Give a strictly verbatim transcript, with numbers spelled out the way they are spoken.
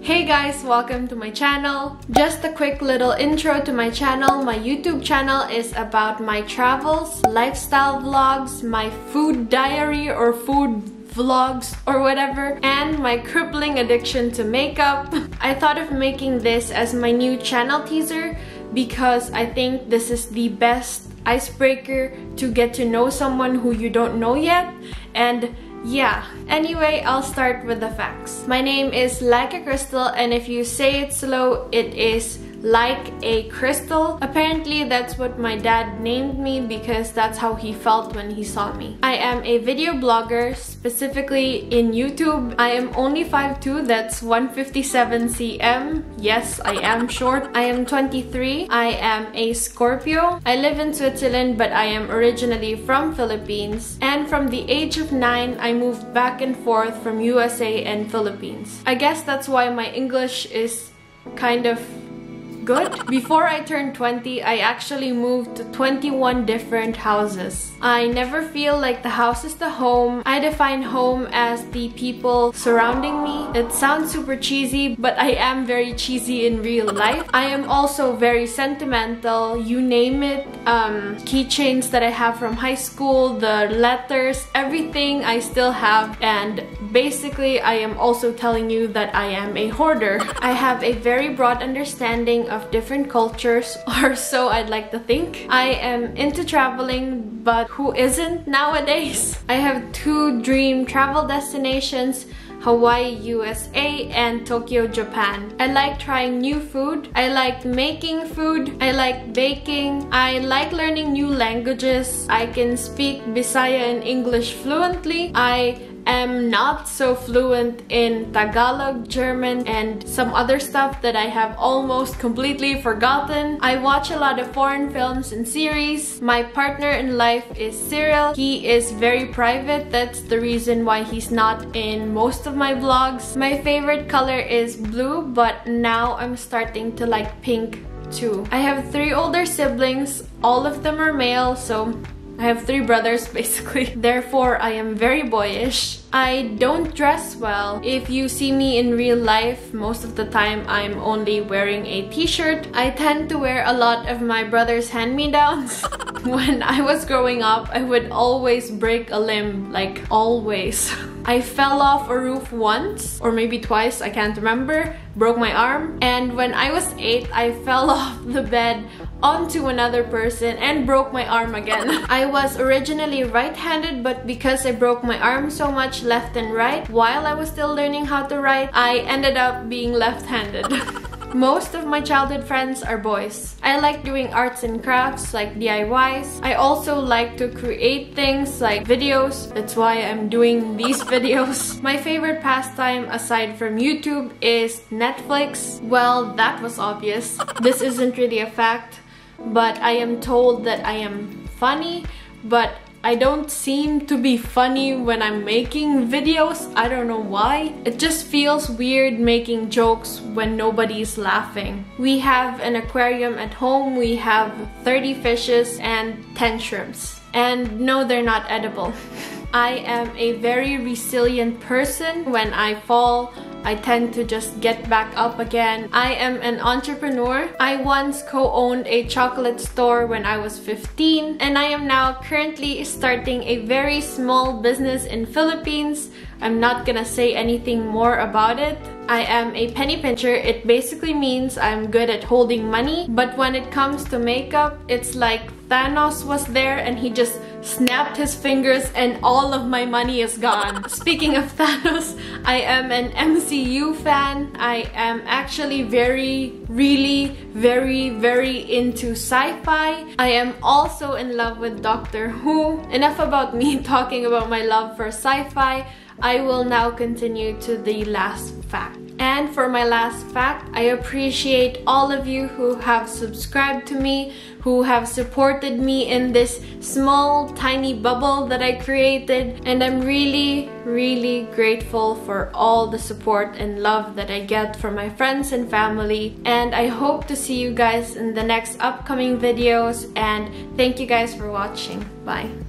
Hey guys, welcome to my channel. Just a quick little intro to my channel. My YouTube channel is about my travels, lifestyle vlogs, my food diary or food vlogs or whatever, and my crippling addiction to makeup. I thought of making this as my new channel teaser because I think this is the best icebreaker to get to know someone who you don't know yet. And yeah, anyway, I'll start with the facts. My name is Lyka Krystle, and if you say it slow, it is like a crystal. Apparently that's what my dad named me because that's how he felt when he saw me. I am a video blogger, specifically in YouTube. I am only five foot two, that's one fifty-seven centimeters. Yes, I am short. I am twenty-three. I am a Scorpio. I live in Switzerland, but I am originally from Philippines. And from the age of nine, I moved back and forth from U S A and Philippines. I guess that's why my English is kind of good. Before I turned twenty, I actually moved to twenty-one different houses. I never feel like the house is the home. I define home as the people surrounding me. It sounds super cheesy, but I am very cheesy in real life. I am also very sentimental, you name it. Um, keychains that I have from high school, the letters, everything I still have, and basically I am also telling you that I am a hoarder. I have a very broad understanding of Of different cultures, or so I'd like to think. I am into traveling, but who isn't nowadays? I have two dream travel destinations: Hawaii, U S A, and Tokyo, Japan. I like trying new food. I like making food. I like baking. I like learning new languages. I can speak Bisaya and English fluently. I I'm not so fluent in Tagalog, German, and some other stuff that I have almost completely forgotten. I watch a lot of foreign films and series. My partner in life is Cyril. He is very private. That's the reason why he's not in most of my vlogs. My favorite color is blue, but now I'm starting to like pink too. I have three older siblings. All of them are male, so I have three brothers basically. Therefore, I am very boyish. I don't dress well. If you see me in real life, most of the time I'm only wearing a t-shirt. I tend to wear a lot of my brother's hand-me-downs. When I was growing up, I would always break a limb, like always. I fell off a roof once, or maybe twice, I can't remember, broke my arm. And when I was eight, I fell off the bed onto another person and broke my arm again. I was originally right-handed, but because I broke my arm so much left and right while I was still learning how to write, I ended up being left-handed. Most of my childhood friends are boys. I like doing arts and crafts like D I Ys. I also like to create things like videos. That's why I'm doing these videos. My favorite pastime aside from YouTube is Netflix. Well, that was obvious. This isn't really a fact, but I am told that I am funny, but I don't seem to be funny when I'm making videos. I don't know why. It just feels weird making jokes when nobody's laughing. We have an aquarium at home. We have thirty fishes and ten shrimps. And no, they're not edible. I am a very resilient person. When I fall, I tend to just get back up again. I am an entrepreneur. I once co-owned a chocolate store when I was fifteen, and I am now currently starting a very small business in Philippines. I'm not gonna say anything more about it. I am a penny pincher. It basically means I'm good at holding money, but when it comes to makeup, it's like Thanos was there and he just snapped his fingers and all of my money is gone. Speaking of Thanos, I am an M C U fan. I am actually very, really, very, very into sci-fi. I am also in love with Doctor Who. Enough about me talking about my love for sci-fi. I will now continue to the last fact. And for my last fact, I appreciate all of you who have subscribed to me, who have supported me in this small, tiny bubble that I created. And I'm really, really grateful for all the support and love that I get from my friends and family. And I hope to see you guys in the next upcoming videos. And thank you guys for watching. Bye.